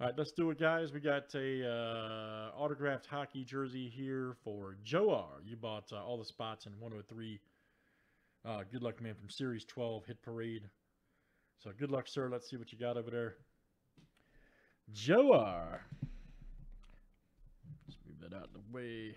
All right, let's do it, guys. We got a autographed hockey jersey here for Joe R. You bought all the spots in 103. Good luck, man, from Series 12 Hit Parade. So good luck, sir. Let's see what you got over there. Joe R. Let's move that out of the way.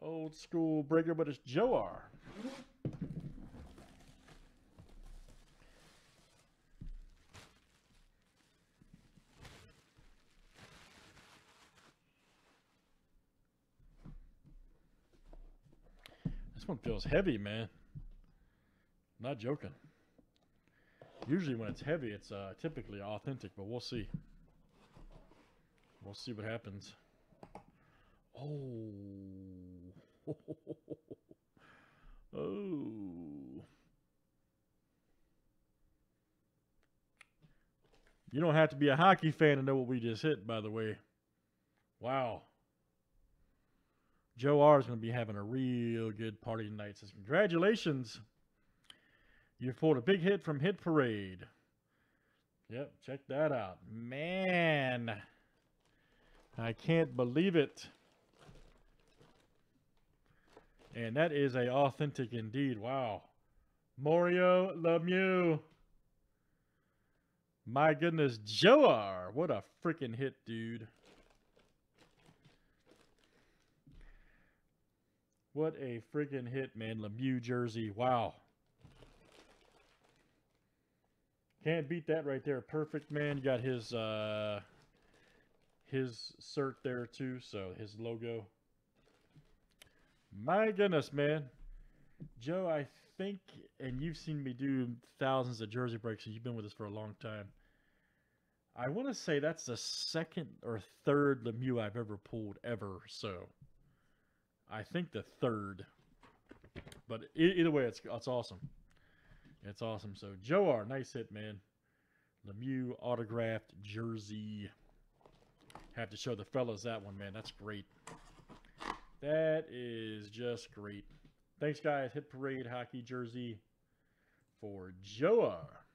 Old school breaker, but it's Joe R. This one feels heavy, man. Not joking. Usually when it's heavy, it's typically authentic, but we'll see. We'll see what happens. Oh. Oh. You don't have to be a hockey fan to know what we just hit, by the way. Wow. Joe R. is going to be having a real good party tonight. Says, congratulations. You pulled a big hit from Hit Parade. Yep, check that out. Man. I can't believe it. And that is a authentic indeed. Wow. Mario Lemieux. My goodness, Joe R. What a freaking hit, dude. What a freaking hit, man. Lemieux jersey. Wow. Can't beat that right there. Perfect, man. You got his cert there too, so his logo. My goodness, man. Joe, I think, and you've seen me do thousands of jersey breaks, so you've been with us for a long time. I want to say that's the second or third Lemieux I've ever pulled ever, so I think the third. But either way, it's awesome. It's awesome. So Joe R., nice hit, man. Lemieux autographed jersey. Have to show the fellas that one, man. That's great. That is just great. Thanks, guys. Hit Parade hockey jersey for Joe R.